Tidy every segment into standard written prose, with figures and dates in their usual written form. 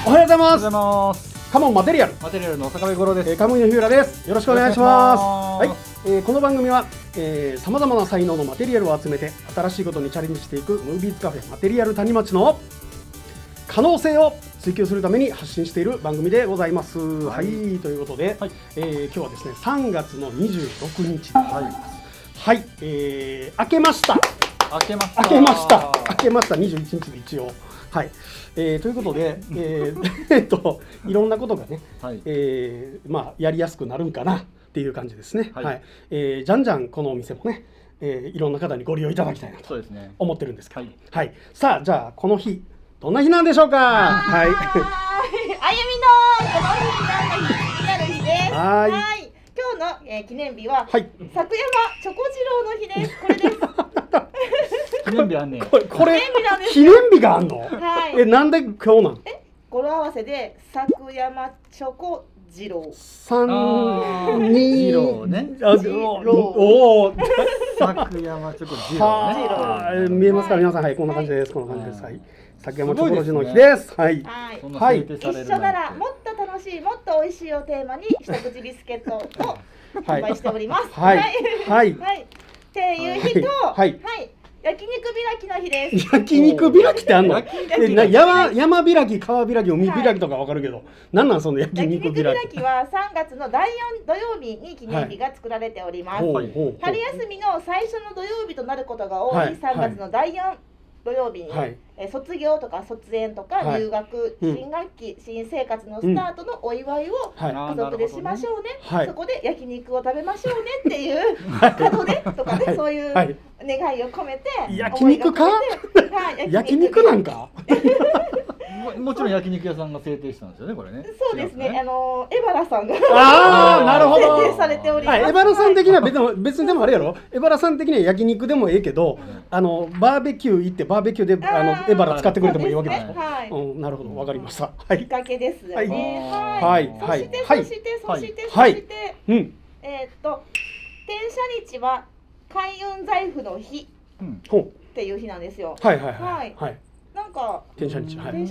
おはようございます。おはようございます。カモンマテリアルの坂部五郎です。カムイの日浦です。よろしくお願いします。はい、この番組はさまざまな才能のマテリアルを集めて新しいことにチャレンジしていくムービーズカフェマテリアル谷町の可能性を追求するために発信している番組でございます。はい、ということで、今日はですね3月の26日でございます。はい、明けました。明けました21日で一応。はい、ということで、いろんなことがね、まあやりやすくなるんかなっていう感じですね。はい、じゃんじゃんこのお店もね、いろんな方にご利用いただきたいなと思ってるんですけど、はい、さあじゃあこの日どんな日なんでしょうか。はい、あゆみのこの日なんか日になる日です。はい、今日の、記念日は、はい、柵山チョコ次郎の日です。これです。記念日あんねん。これ記念日があんの？はい。なんで今日なん？語呂合わせで柵山チョコ次郎。柵山チョコ次郎ね。見えますか皆さん。はい、こんな感じです。こんな感じです。はい。柵山チョコ次郎の日です。はい。はい。一緒ならもっと楽しい、もっと美味しいをテーマに一口ビスケットを販売しております。はい。っていう日と、はい。焼肉開きの日です。焼肉開きってあんの？山開き、川開き、海開きとかわかるけど、なんなんその焼肉開き？焼肉開きは3月の第4土曜日に記念日が作られております。春休みの最初の土曜日となることが多い3月の第4土曜日に、卒業とか卒園とか入学、新学期、新生活のスタートのお祝いを家族でしましょうね。そこで焼肉を食べましょうねっていう角でとかね、そういう。願いを込めて焼肉か焼肉なんかもちろん焼肉屋さんが制定したんですよねこれね。そうですね、エバラさんが制定されております。エバラさん的には別にでもあれやろ、エバラさん的には焼肉でもええけどバーベキュー行ってバーベキューでエバラ使ってくれてもいいわけですね。なるほど、わかりました。はい、きっかけですね。はいはい、そして天赦日は開運財布の日っていう日なんですよ。はいはいはい。なんか転写日、開運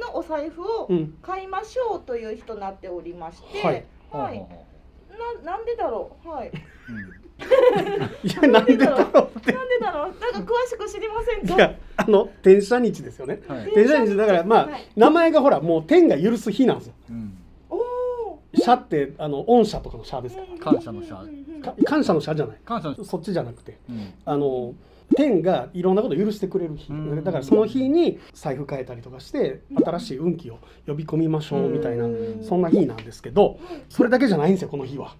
のお財布を買いましょうという日となっておりまして、はい。なんでだろう、はい。いやなんでだろう、なんか詳しく知りませんか。いや転写日ですよね。転写日だからまあ名前がほらもう天が許す日なんですよ。社って御社とかの社ですから。感謝の社。感謝の社じゃない。そっちじゃなくて、天がいろんなことを許してくれる日。だからその日に財布変えたりとかして新しい運気を呼び込みましょうみたいなそんな日なんですけど、それだけじゃないんですよこの日は。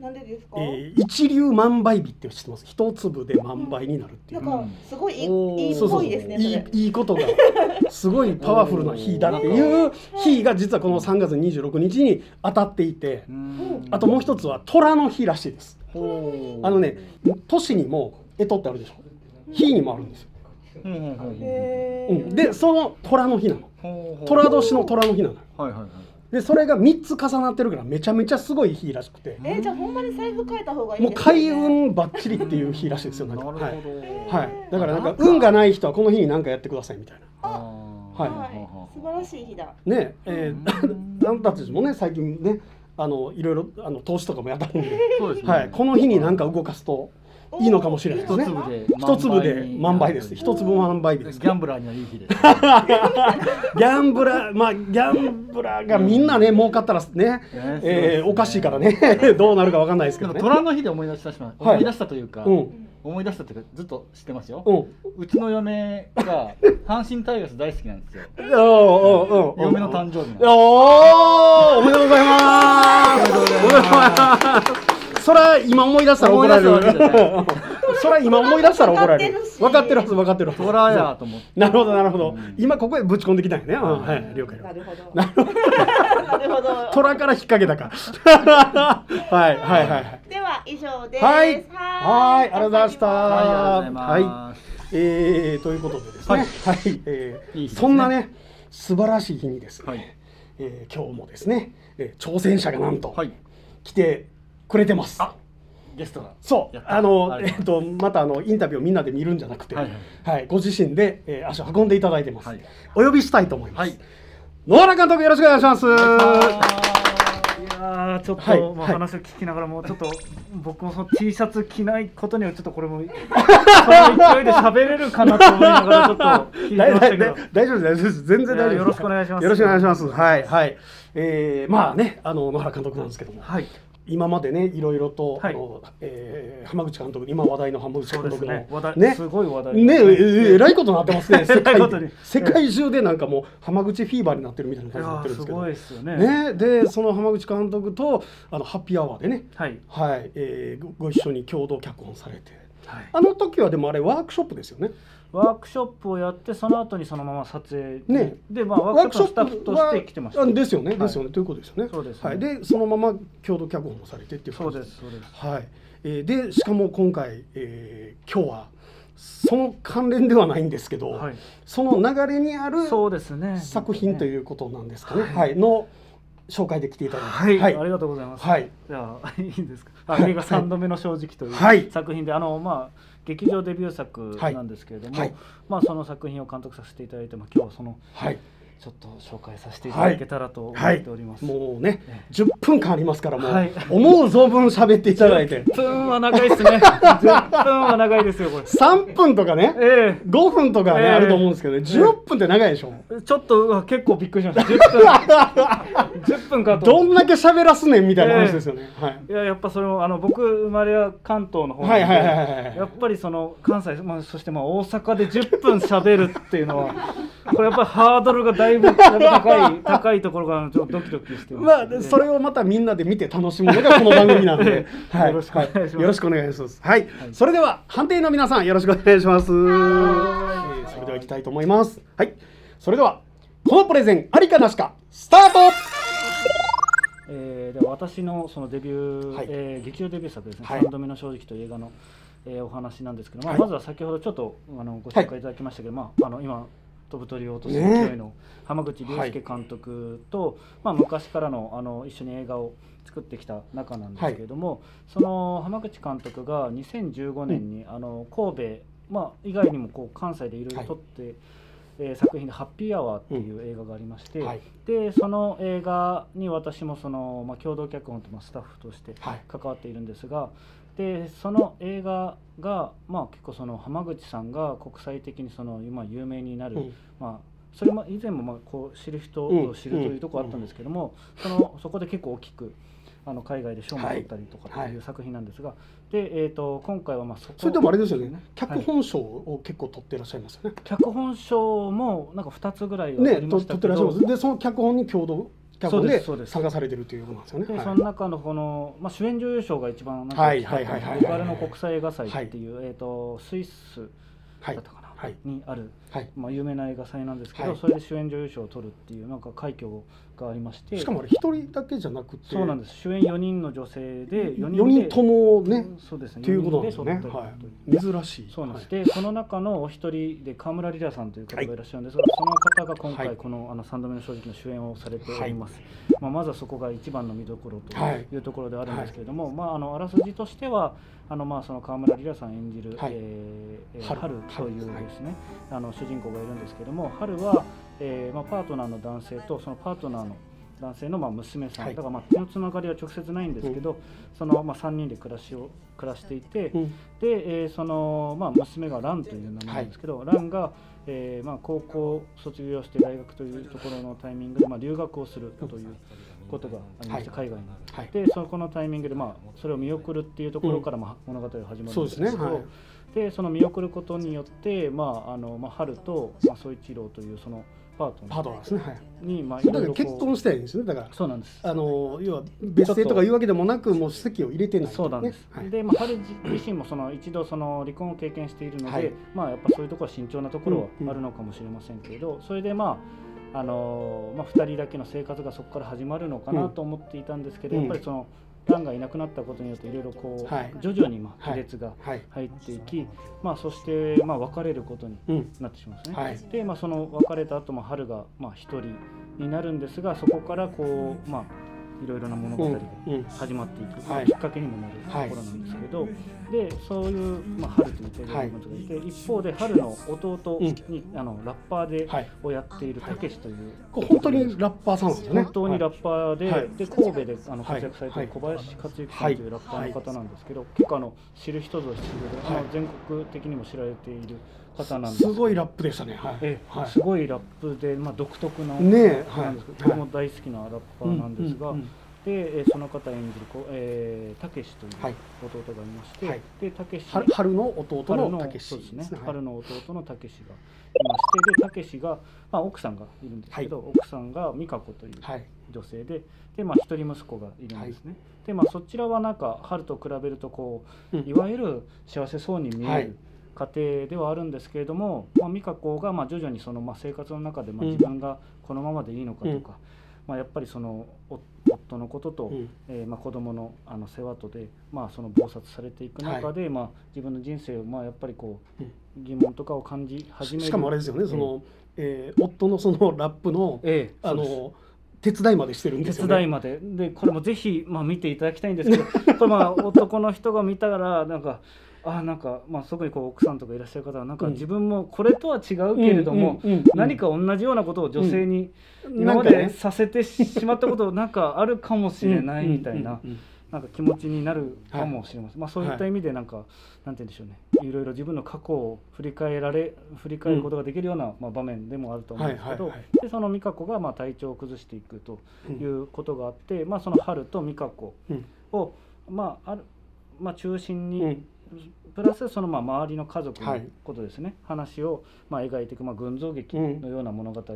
なんでですか？一粒万倍日って知ってます？一粒で万倍になるっていう。なんかすごいいいっぽいですね。いいことがすごいパワフルな日だっていう日が実はこの3月26日に当たっていて、あともう一つは虎の日らしいです。年にも干支ってあるでしょ。日にもあるんですよ。でその虎の日なの。虎年の虎の日なの。でそれが3つ重なってるからめちゃめちゃすごい日らしくて、じゃあほんまに財布変えた方がいいですね。もう開運ばっちりっていう日らしいですよ。なるほど。はい。だからなんか運がない人はこの日に何かやってくださいみたいな。はい。素晴らしい日だ。ねえ、なんたちもね最近ねいろいろ投資とかもやったもんで、はいこの日に何か動かすと。いいのかもしれないですね。一粒で万倍です。一粒万倍です。ギャンブラーにはいい日です。ギャンブラー、まあギャンブラーがみんなね儲かったらね、おかしいからね、どうなるかわかんないですけどね。虎の日で思い出したというか、ずっと知ってますよ。うちの嫁が阪神タイガース大好きなんですよ。嫁の誕生日。おめでとうございます。おめでとうございます。それは今思い出したら怒られる。それは今思い出したら怒られる。分かってるはず、分かってるはず。虎やと思って。なるほどなるほど。今ここへぶち込んできたよね。はい、了解。なるほど。なるほど。虎から引っ掛けたか。はいはいはい。では以上です。はいはい、ありがとうございました。はい。ということでですね。はい。そんなね素晴らしい日にですね。今日もですね挑戦者がなんと来て。くれてます。ゲストがそうまたインタビューをみんなで見るんじゃなくて、ご自身で、足を運んでいただいてます、はい、お呼びしたいと思います、はい、野原監督よろしくお願いします。いやちょっと話を聞きながらもちょっと僕もその T シャツ着ないことにはちょっとこれもその勢いで喋れるかなと思いながらちょっと聞いてましたけど大丈夫です、全然大丈夫です。よろしくお願いします。よろしくお願いします。はいはい。まあね、野原監督なんですけども、はい、今までねいろいろと、はい、浜口監督、今話題の浜口監督のね、すごい話題ね、えらいことになってますね。世界中でなんかもう浜口フィーバーになってるみたいな感じになってるんですけど、すごいですよね。ね、でその浜口監督とハッピーアワーでね、はい、はい、ご一緒に共同脚本されて、はい、あの時はでもあれワークショップですよね。ワークショップをやってその後にそのまま撮影ね、でまあワークショップのスタッフとして来てました。ですよね、ですよね、ということですよね。そうですね。はい。でそのまま共同脚本もされてっていうことです。そうです、そうです。はい。でしかも今回、今日はその関連ではないんですけど、はい、その流れにある作品ということなんですかね。はい。の紹介で来ていただきはい、ありがとうございます。はい。じゃあいいんですか。映画3度目の正直という作品で、まあ劇場デビュー作なんですけれども、まあその作品を監督させていただいて、まあ今日はそのちょっと紹介させていただけたらと思っております。もうね、10分間ありますからもう思う存分喋っていただいて。10分は長いですね。10分は長いですよこれ。3分とかね、5分とかねあると思うんですけど、10分って長いでしょ。ちょっと結構びっくりしました。10分かと。どんだけ喋らすねんみたいな話ですよね。いややっぱそれも僕生まれは関東の方なんで、やっぱりその関西、まあそしてまあ大阪で10分喋るっていうのはこれやっぱりハードルがだいぶ高いところからちょっとドキドキしてます。まあそれをまたみんなで見て楽しむのがこの番組なんで、はい、よろしくお願いします。よろしくお願いします。はい。それでは判定の皆さんよろしくお願いします。それでは行きたいと思います。はい。それではこのプレゼンありかなしかスタート。で私のそのデビュー、劇場デビュー作ですね、3度目の正直という映画の、お話なんですけど、まあ、まずは先ほどちょっとご紹介いただきましたけど、まあ今飛ぶ鳥を落とす勢いの浜口竜介監督と、まあ昔からの一緒に映画を作ってきた仲なんですけれども、その浜口監督が2015年に神戸、まあ以外にもこう関西でいろいろ撮って、作品で「ハッピーアワー」っていう映画がありまして、でその映画に私もその、まあ、共同脚本とスタッフとして関わっているんですが、でその映画が、まあ、結構その浜口さんが国際的にその今有名になる、まあそれも以前もまあこう知る人を知るというところあったんですけども、そこで結構大きく海外で賞も取ったりとかという作品なんですが、で今回はまあそれでもあれですよね、脚本賞を結構取ってらっしゃいますよね。脚本賞もなんか2つぐらいは取ってらっしゃいます。でその脚本に共同脚本で参加されてるということなんですよね。その中のこのまあ主演女優賞が一番なんか大きかったので、あれの国際映画祭っていうスイスだったかな。にある、まあ有名な映画祭なんですけど、それで主演女優賞を取るっていうなんか快挙がありまして、しかもあれ1人だけじゃなくて、そうなんです、主演4人の女性で4人ともね、そうですね、ということですね。珍しい。そうなんです。でこの中のお一人で川村リラさんという方がいらっしゃるんですが、その方が今回この3度目の正直の主演をされております。まずはそこが一番の見どころというところであるんですけれども、あらすじとしてはまあその川村リラさん演じる春というですね、主人公がいるんですけども、春は、まあ、パートナーの男性とそのパートナーの男性のまあ娘さん、だからまあ血のつながりは直接ないんですけど、そのまあ3人で暮らしていて、で、そのまあ娘がランという名前なんですけど、ランが、まあ高校卒業して大学というところのタイミングでまあ留学をするということがありまして、海外に、でそこのタイミングでまあそれを見送るっていうところからまあ物語が始まるんですけど。でその見送ることによって、まあ、春と、まあ、宗一郎というそのパートナーに結婚したいんですね。だからそうなんです。要は別姓とかいうわけでもなく、もう籍を入れてない。そうなんです。で、まあ、春自身もその一度その離婚を経験しているので、まあやっぱそういうところは慎重なところはあるのかもしれませんけれど、それでまあまあ2人だけの生活がそこから始まるのかなと思っていたんですけど、やっぱりそのランがいなくなったことによっていろいろこう徐々に亀裂が入っていき、まあそしてまあ別れることになってしまうんですね。でまあその別れた後も春がまあ一人になるんですが、そこからこうまあいろいろな物語が始まっていく、きっかけにもなるところなんですけど、でそういう、春というペアリングがいて、一方で春の弟にラッパーでをやっているたけしという本当にラッパーさんですね。本当にラッパーで神戸で活躍されている小林克行さんというラッパーの方なんですけど、結構知る人ぞ知る全国的にも知られている方なんです。すごいラップでしたね。すごいラップで独特ななんですけど、僕も大好きなラッパーなんですが。でその方演じるたけしという弟がいまして、でたけし春の弟のたけしですね。春の弟のたけしがいまして、でたけしが奥さんがいるんですけど、奥さんが美香子という女性で、で一人息子がいるんですね。でそちらはなんか春と比べるとこういわゆる幸せそうに見える家庭ではあるんですけれども、美香子が徐々にその生活の中で自分がこのままでいいのかとか。やっぱりその夫のことと子供の世話とでその忙殺されていく中で自分の人生をやっぱりこう疑問とかを感じ始める。しかもあれですよね、その夫のそのラップの手伝いまでしてるんですよね。手伝いまでで、これもぜひ見ていただきたいんですけど、これ男の人が見たらなんか。なんかそこにこう奥さんとかいらっしゃる方はなんか自分もこれとは違うけれども何か同じようなことを女性に今までさせてしまったことなんかあるかもしれないみたいな、なんか気持ちになるかもしれません。そういった意味でなんかなんて言うんでしょうね、いろいろ自分の過去を振り返ることができるような場面でもあると思うんですけど、でその美香子が体調を崩していくということがあって、その春と美香子を中心にプラスその周りの家族のことですね、話を描いていく群像劇のような物語に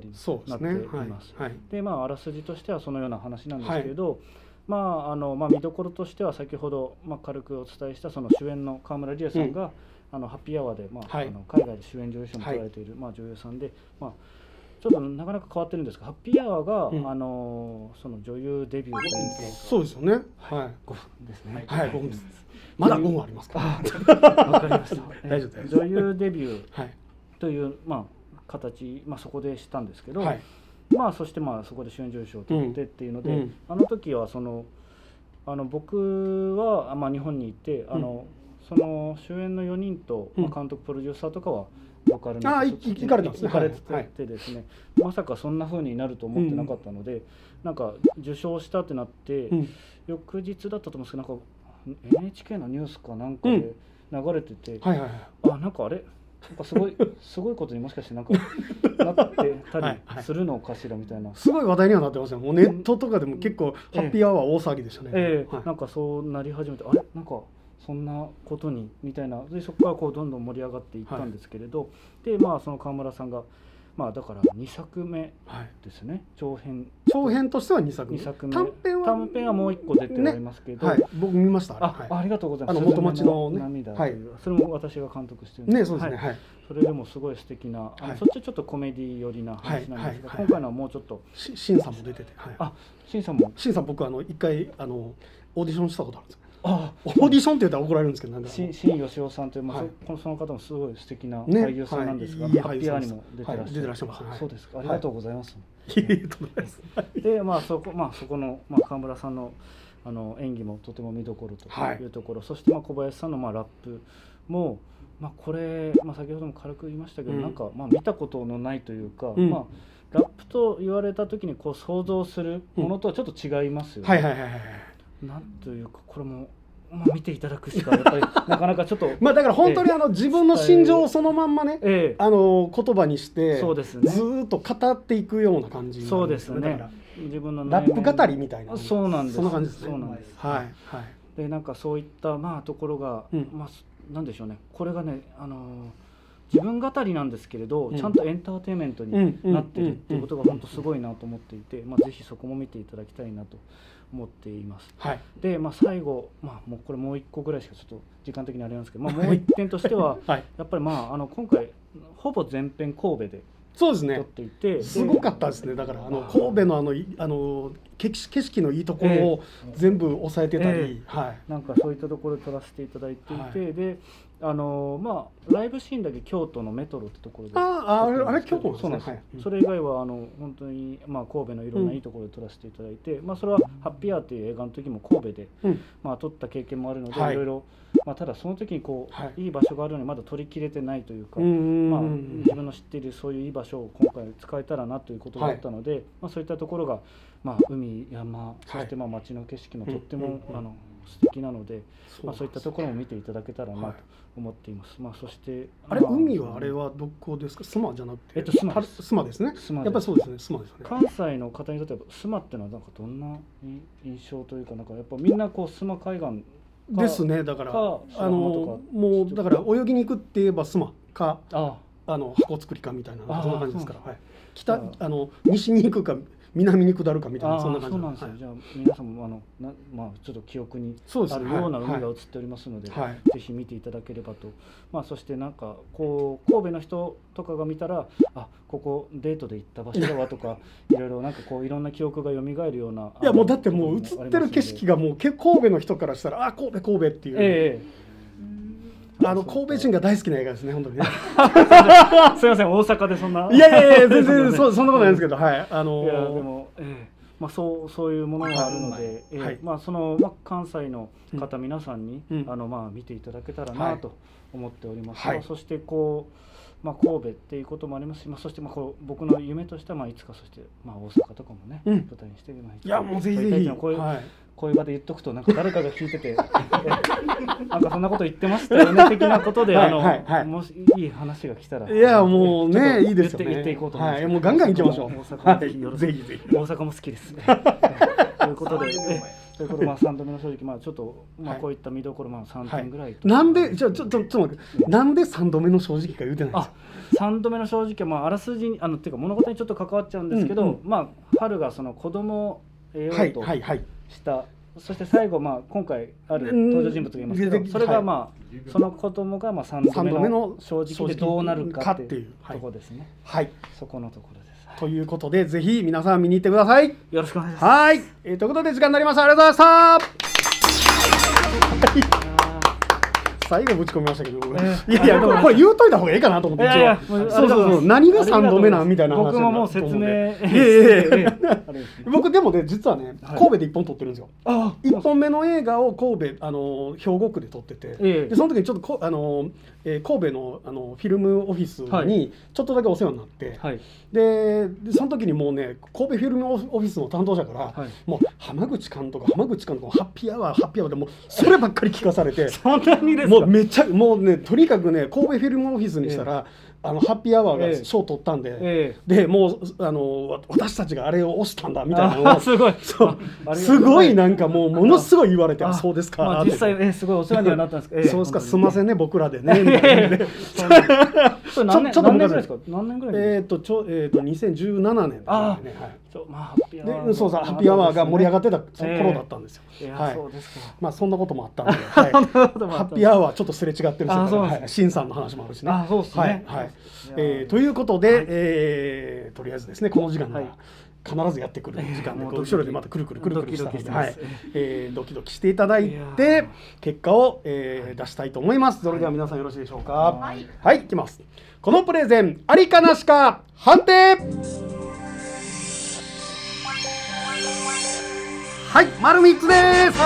なっています。であらすじとしてはそのような話なんですけれど、見どころとしては先ほど軽くお伝えしたその主演の川村理恵さんがハッピーアワーで海外で主演女優賞も取られている女優さんで、ちょっとなかなか変わってるんですが、ハッピーアワーがその女優デビューというか、そうですよね。5分ですね。5分です。まだ5分ありますか。わかりました。大丈夫です。女優デビューという形、そこでしたんですけど、そしてそこで主演女優賞を取ってっていうので、あの時はその僕は日本にいて、その主演の4人と監督プロデューサーとかは行かれてですね、まさかそんな風になると思ってなかったので、なんか受賞したってなって翌日だったと思うんですけど、なんかNHK のニュースかなんかで流れてて、なんかあれなんかすごいことにもしかしてなんかなってたりするのかしらみたいな、すごい話題にはなってますよ。もうネットとかでも結構ハッピーアワー大騒ぎでしたね。なんかそうなり始めて、あれなんかそんなことにみたいな、でそこからこうどんどん盛り上がっていったんですけれど、でその川村さんがだから2作目ですね。長編としては2作目、短編はもう1個出ておりますけど、僕見ました。ありがとうございます。元町の涙という、それも私が監督してるんですね。それでもすごい素敵な、そっちはちょっとコメディ寄りな話なんですが、今回のはもうちょっとシンさんも出てて、シンさん僕1回オーディションしたことあるんですよ。オーディションって言ったら怒られるんですけど、新義夫さんというその方もすごい素敵な俳優さんなんですが、ハッピーアワーにも出てらっしゃいます。そうですか、ありがとうございます。でそこの川村さんの演技もとても見どころというところ、そして小林さんのラップもこれ先ほども軽く言いましたけど、なんか見たことのないというか、ラップと言われた時にこう想像するものとはちょっと違いますよね。なんというか、これも見ていただくしかやっぱりなかなかちょっとだから本当に自分の心情をそのまんまね、言葉にしてずっと語っていくような感じ。そうですね、自分のラップ語りみたいな。そうなんです、そんな感じです。そうなんです。でなんかそういったところがなんでしょうね、これがね自分語りなんですけれど、ちゃんとエンターテインメントになってるっていうことが本当すごいなと思っていて、ぜひそこも見ていただきたいなと思っています。で最後もうこれもう1個ぐらいしかちょっと時間的にあれなんですけど、もう1点としてはやっぱり今回ほぼ全編神戸で撮っていて、すごかったですね。だから神戸の景色のいいところを全部抑えてたり、なんかそういったところを撮らせていただいていて、でライブシーンだけ京都のメトロってところで、あれ京都ですね。はい、それ以外は本当に、神戸のいろんないいところで撮らせていただいて、それはハッピーアーっていう映画の時も神戸で、撮った経験もあるので、いろいろ、ただその時にいい場所があるのにまだ撮りきれてないというか、自分の知っているそういういい場所を今回使えたらなということだったので、そういったところが、海、山、そして街の景色もとっても素敵なので、そういったところも見ていただけたらなと思っています。そして海はどこですか？須磨じゃなくて、須磨ですね。やっぱりそうですね、須磨ですね。関西の方にとっては須磨ってのはどんな印象というか、やっぱみんな須磨海岸ですね。だからもうだから泳ぎに行くって言えば須磨か箱作りかみたいなそんな感じですから。北西に行くか。南に下るかみたいな、そんな感じなんですよ。じゃあ皆さんもちょっと記憶にあるような海が映っておりますので、ぜひ見ていただければと。そして神戸の人とかが見たら、ここデートで行った場所だわとか、いろいろいろんな記憶が蘇るような。いやもうだってもう映ってる景色がもう神戸の人からしたら、神戸っていう。神戸人が大好きな映画ですね、本当にね。すみません、大阪でそんな。いやいやいや、全然そんなことないですけど、はい、いや、でも、そういうものがあるので、関西の方皆さんに、見ていただけたらなと思っております。そして、神戸っていうこともありますし、そして僕の夢としては、いつかそして大阪とかもね、舞台にして、いやもうぜひぜひこういう場で言っとくと、誰かが聞いててそんなこと言ってましたよね的なことで、もしいい話が来たら、いやもうね、いいですよね、言っていこうと思います。もうガンガン行きましょう。大阪も好きですね。ということで、3度目の正直、ちょっとこういった見どころ3点ぐらい。なんでじゃあちょっと待って、なんで3度目の正直か言うてないんですか？3度目の正直はあらすじにっていうか物事にちょっと関わっちゃうんですけど、春がその子供を得ようとした。そして最後今回ある登場人物がいますけど、それがその子供が3度目の正直でどうなるかっていうところですね。はい、そこのところです。ということで、ぜひ皆さん見に行ってください。よろしくお願いします。はい、ということで時間になりました。ありがとうございました。最後ぶち込みましたけど、いやいやこれ言うといた方がいいかなと思って、一応そう何が3度目なんみたいな話になって思うんで、僕でもね、実はね、神戸で1本撮ってるんですよ。1本目の映画を神戸兵庫区で撮ってて、その時にちょっと神戸のフィルムオフィスにちょっとだけお世話になって、でその時にもうね、神戸フィルムオフィスの担当者からもう浜口監督ハッピーアワーでもうそればっかり聞かされて、そんなにですか？もうね、とにかくね、神戸フィルムオフィスにしたら、ハッピーアワーが賞を取ったんで、でもう私たちがあれを推したんだみたいなのをすごいなんかもうものすごい言われて、そうですか、実際ねすごいお世話にはなったんですけど、そうですか、すんませんね、僕らでね、ちょっと何年ぐらいですか？2017年ですね。そうハッピーアワーが盛り上がってた頃だったんですよ。そんなこともあったんで、ハッピーアワーちょっとすれ違ってるんですよ。新さんの話もあるしね。ということで、とりあえずですね、この時間が必ずやってくる時間で、後ろでまたくるくるしたので、ドキドキしていただいて結果を出したいと思います。それでは皆さんよろしいでしょうか？はい、いきます。このプレゼンありかなしか判定。はい、丸3つです。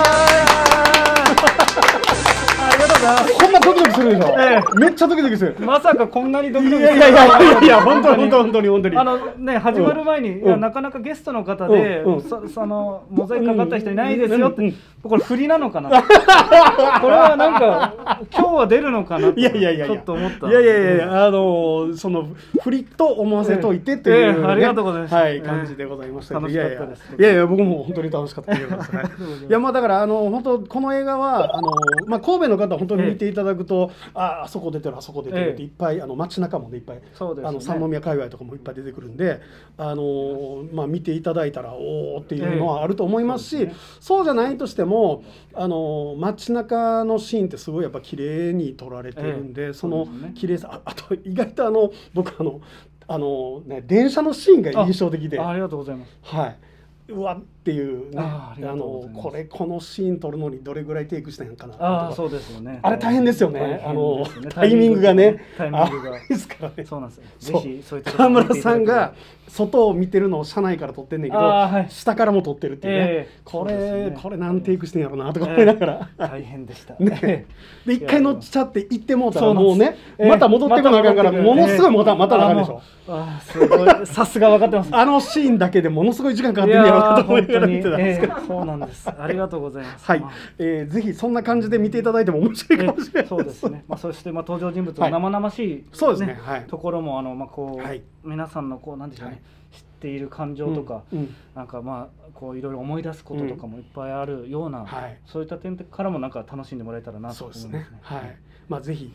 ありがとうございます。こんなドキドキするでしょ。めっちゃドキドキする。まさかこんなにドキドキする。いや本当に始まる前になかなかゲストの方でそのモザイクかかった人いないですよって、これ振りなのかな。これはなんか今日は出るのかなってちょっと思った。いやその振りと思わせといてというね、ありがとうございます。はい、感じでございました。楽しかったです。いや僕も本当に楽しかった。いやだから本当この映画は神戸の方本当に見ていただくと、あそこ出てるあそこ出てるっていっぱい街中もねいっぱい三宮界隈とかもいっぱい出てくるんで、見ていただいたらおおっていうのはあると思いますし、そうじゃないとしても街中のシーンってすごいやっぱ綺麗に撮られてるんで、その綺麗さ、あと意外と僕電車のシーンが印象的で、ありがとうございます。はい。うわっていうね、これこのシーン撮るのにどれぐらいテイクしたんかなとか、そうですよね、あれ大変ですよね、タイミングがね、ですからね、川村さんが外を見てるのを車内から撮ってんねんけど、下からも撮ってるっていうね、これ何テイクしてんやろうなとか思いながら、大変でしたね。で一回乗っちゃって行ってもうたらもうね、また戻ってこなあかんから、ものすごいまた長いでしょ。ああすごい、さすが分かってます。あのシーンだけでものすごい時間かかってんねやろうと思いながら見てたんですけど、そうなんです、ありがとうございます。はい、ぜひそんな感じで見ていただいても面白いかもしれない。そうですね、そして登場人物の生々しいところも、こう皆さんのこうなんでしょうね、知っている感情とか、なんかこういろいろ思い出すこととかもいっぱいあるような、そういった点からもなんか楽しんでもらえたらなと思いますね。はい、ぜひ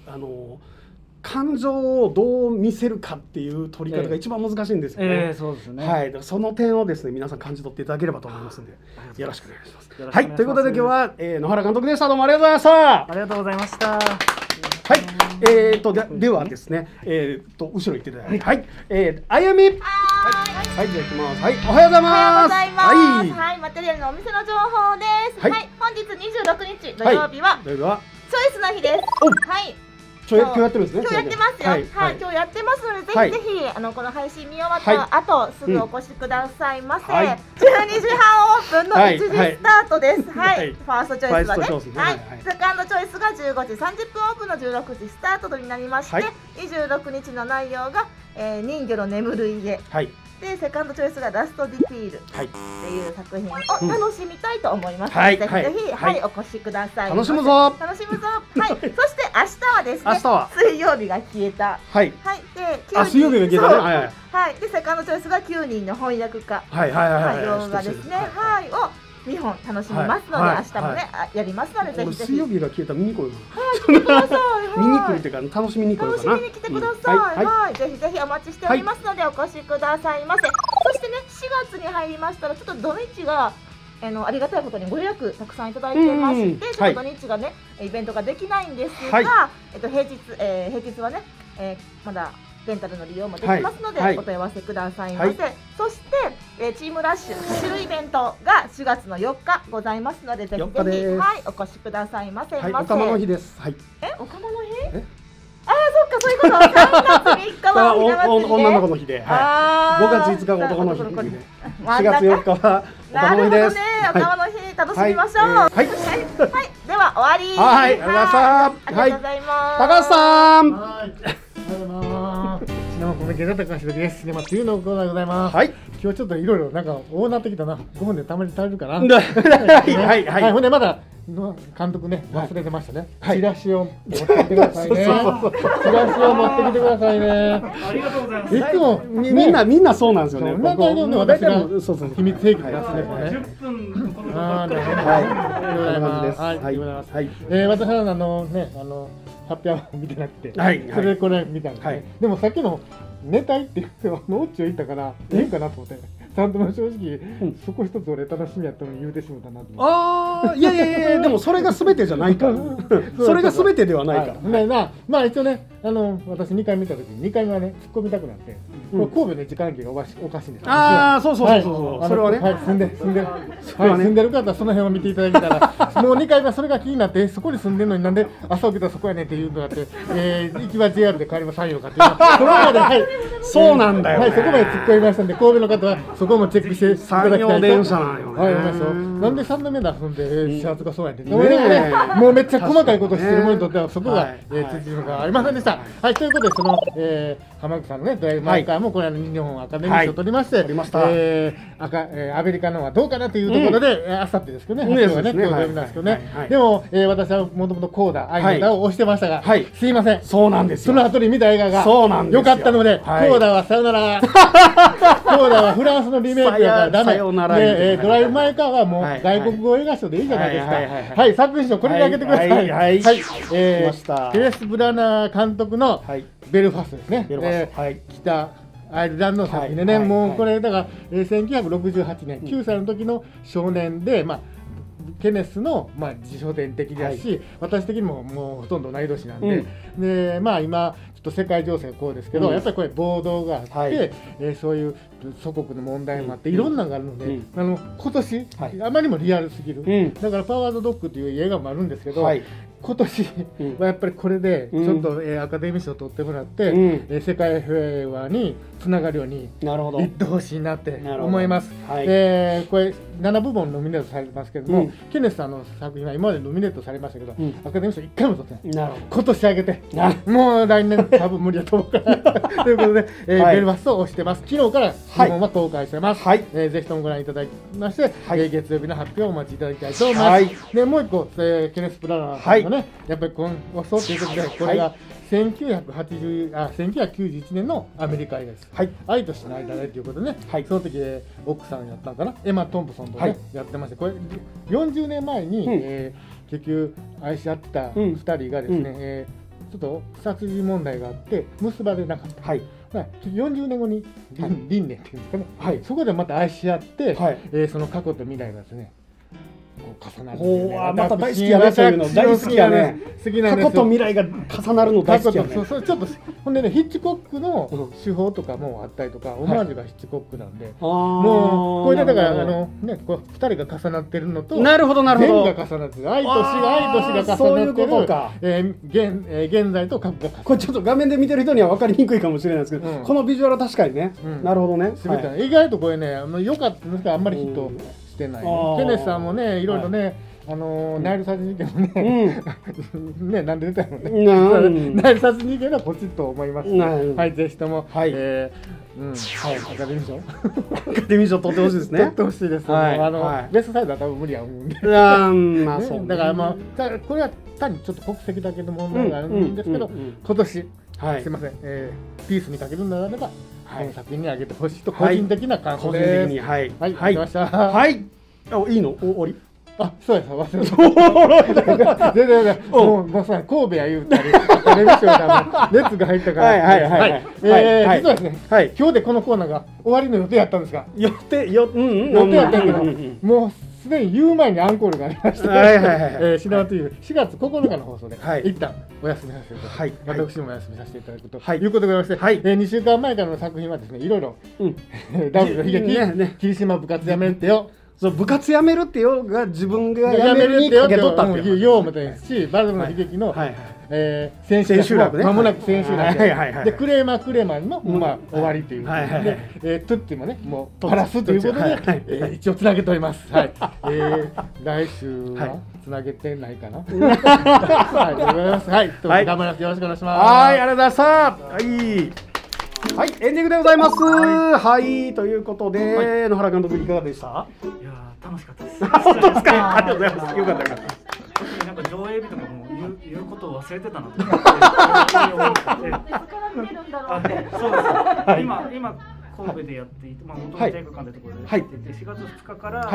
感情をどう見せるかっていう取り方が一番難しいんですよね。そうですね。はい、その点をですね、皆さん感じ取っていただければと思いますので、よろしくお願いします。はい、ということで今日は野原監督でした。どうもありがとうございました。ありがとうございました。はい、ではですね、後ろ行っていただいて、はい、あゆみ。はい、じゃあ行きます。はい、おはようございます。はい、マテリアルのお店の情報です。はい、本日26日土曜日はチョイスの日です。はい。今日やってますよ。はい、今日やってますので、ぜひぜひこの配信見終わった後すぐお越しくださいませ。12時半オープンの1時スタートです。はい、ファーストチョイスはね。はい、セカンドチョイスが15時30分オープンの16時スタートになりまして、26日の内容が人魚の眠る家。でセカンドチョイスがラストディティールっていう作品を楽しみたいと思いますので、ぜひぜひお越しください。楽しむぞ。楽しむぞ。はい。そして明日はですね、水曜日が消えた。はい。はい。で水曜日が消えたね。はい。はい。でセカンドチョイスが9人の翻訳家。はい。洋画ですね。はい。を2本楽しみますので、明日もねやりますので、ぜひぜひ。水曜日が消えた見に来る。はい、見てください。見に来るというか楽しみに来るかな。楽しみに来てください。はい、ぜひぜひお待ちしておりますのでお越しくださいませ。そしてね、4月に入りましたらちょっと土日がありがたいことにご予約たくさんいただいてまして、ちょっと土日がねイベントができないんですが、平日はねまだレンタルの利用もできますので、お問い合わせくださいませ。そしてチームラッシュ走るイベントが4月の4日ございますので、ぜひぜひお越しくださいませ。お釜の日です。お釜の日？ああ、そっか、そういうこと。3月3日は女の子の日で、5月5日が男の日、4月4日はお釜の日です。お釜の日楽しみましょう。はい、では終わり。はい、ありがとうございます。高橋さん。はい、今日ちょっといろいろなんか多なってきたな。5分でたまに足りるかな。はい、ほんでまだ監督ね忘れてましたね。チラシを持ってきてくださいね。チラシを持ってきてくださいね。ありがとうございます。いつもみんなそうなんですよね。大体秘密兵器で出すね。10分。はい。私は発表見てなくて、それでこれ見たんですね。でもさっきの寝たいって言ってもうちょいいたからいいかなと思って、ちゃんと正直そこ一つ俺楽しみやったのに言うてしまったなと思って。ああ、いやいやいや、でもそれがすべてじゃないから、それがすべてではないから。まあ一応ね、私2回見た時に2回目はね突っ込みたくなって、神戸の時間計がおかしいんですよ。ああ、そう、それはね、住んでる方はその辺を見ていただけたら、もう2回目それが気になって、そこに住んでるのになんで朝起きたらそこやねんっていうのがあって、行きは JR で帰りは山陽かっていうのは、そうなんだよ。はい、そこまで突っ込みましたんで、神戸の方はそこもチェックしていただきたいと。なんで3度目で遊んで始発がそうやねんって。もうめっちゃ細かいことをしてる者にとってはそこが辻のがありませんでした。はい、ということでその浜口さんのねドライブマーカーもこれ日本アカデミー賞を取りまして、アメリカのはどうかなというところであさってですけどね、発表がね当然なんですけどね。でも私はもともとコーダアイダを推してましたが、すいません。そうなんですよ。その後に見た映画が良かったので、コーダはさよなら。コーダはフランスのリメイクやからダメ。ドライブマーカーはもう外国語映画賞でいいじゃないですか。はい、作品賞これであげてください。はい。テレス・ブラナー監督のベルファストですね。北アイルランドの作品でね、もうこれだから1968年9歳の時の少年で、まあケネスのまあ辞書典的だし、私的にももうほとんど同い年なんで、でまあ今と世界情勢はこうですけど、うん、やっぱりこれ暴動があって、はい、そういう祖国の問題もあって、うん、いろんなのがあるので、うん、今年、はい、あまりにもリアルすぎる、うん、だから「パワード・ドッグ」という映画もあるんですけど、はい、今年はやっぱりこれでちょっと、うん、アカデミー賞を取ってもらって、うん、世界平和につながるようにいってほしいなって思います。はい、これ7部門ノミネートされてますけども、うん、ケネスさんの作品は今までノミネートされましたけど、うん、アカデミー賞1回も取ってない。今年あげてもう来年多分無理だと思うからということで、ベルファストを推してます。昨日から日本は公開してます。はい、ぜひともご覧いただきまして、はい、月曜日の発表をお待ちいただきたいと思います。はい、でもう一個、ケネス・ブラナーさんがね、はい、やっぱり今そうということで、これが1991年のアメリカ映画です。はい、愛と死の間でということでね、はい、その時奥さんやったんかな、エマ・トンプソンとね、はい、やってまして、これ40年前に、うん、結局愛し合ってた2人がですね、うん、ちょっと殺人問題があって結ばれなかった。はい、40年後に輪廻っていうんですかね、はい、そこでまた愛し合って、はい、その過去と未来がですね重なるんで、また大好きやね、そういうの大好きやね、過去と未来が重なるの大好きやね。そうそう、ちょっとほんでね、ヒッチコックの手法とかもあったりとか、オマージュがヒッチコックなんで、もうこれだからね、こう2人が重なってるのと、なるほどなるほど、が重なってる、愛と死が重なってる、そういうことか、現在と過去が。これちょっと画面で見てる人には分かりにくいかもしれないですけど、このビジュアルは確かにね、なるほどね、意外とこれね、良かったんですけど、あんまりヒット。ケネスさんもね、いろいろね、ナイル殺人事件もね、ね、なんで出たのね、ナイル殺人事件はポチッと思います。はい、ぜひとも、アカデミー賞、アカデミー賞取ってほしいですね。取ってほしいです。ベストサイドは多分無理や思うんで。まあそう。だからまあ、これは単にちょっと国籍だけの問題があるんですけど、今年、すいません、ピースにかけるのであれば、この作品にあげてほしいと個人的な感想です。個人的に、はい、はい、はい、はい、あ、いいの、終わり。あ、そうです、忘れた。で、もうさ、神戸や言うたり、アカデミー賞だもん、熱が入ったから。はい、はい、はい、実はですね、はい、今日でこのコーナーが終わりの予定やったんですが。予定やったんですけど、もう。すでに言う前にアンコールがありまして、シナワという4月9日の放送で一旦お休みさせていただき、私もお休みさせていただくということでございまして、2週間前からの作品はですね、いろいろダブルの悲劇、霧島部活やめるってよ、部活やめるってよが自分がやめるにかけとったっていうようみたいですし、バルムの悲劇の千秋楽ね、まもなく千秋楽で、クレーマーにもまあ終わりということで、トゥッティもね、もうパラスということで一応つなげております。はい、来週はつなげてないかな。はい、ございます。はい、頑張ります。よろしくお願いします。はい、ありがとうございました。はい、エンディングでございます。はい、ということで、野原監督いかがでした？いや、楽しかったです。本当ですか？ありがとうございます。よかったです。なんか上映日とかも言うことを忘れてたなと思って。今神戸でやっていて、まあ元々映画館でところでやってて、4月2日から大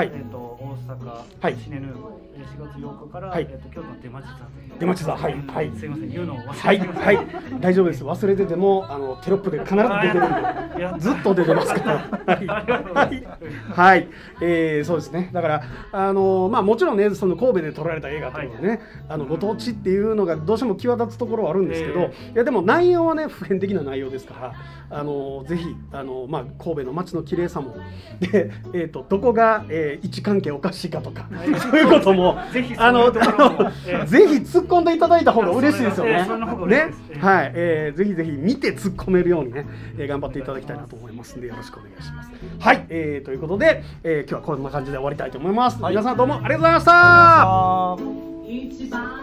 阪シネヌーボ、4月8日から京都の出町座、はい、すみません、言うのを忘れてました。はい、大丈夫です。忘れててもテロップで必ず出てるんで、ずっと出てますから。はい、そうですね。だからまあもちろんね、その神戸で撮られた映画というのはね、ご当地っていうのがどうしても際立つところはあるんですけど、いやでも内容はね、普遍的な内容ですから、ぜひまあ、神戸の街の綺麗さもで、どこが、位置関係おかしいかとか、そういうこともぜひ突っ込んでいただいた方が嬉しいですよね。はい、ぜひぜひ見て突っ込めるようにね、頑張っていただきたいなと思いますんで、よろしくお願いします。はい、ということで、今日はこんな感じで終わりたいと思います。はい、皆さんどうもありがとうございました。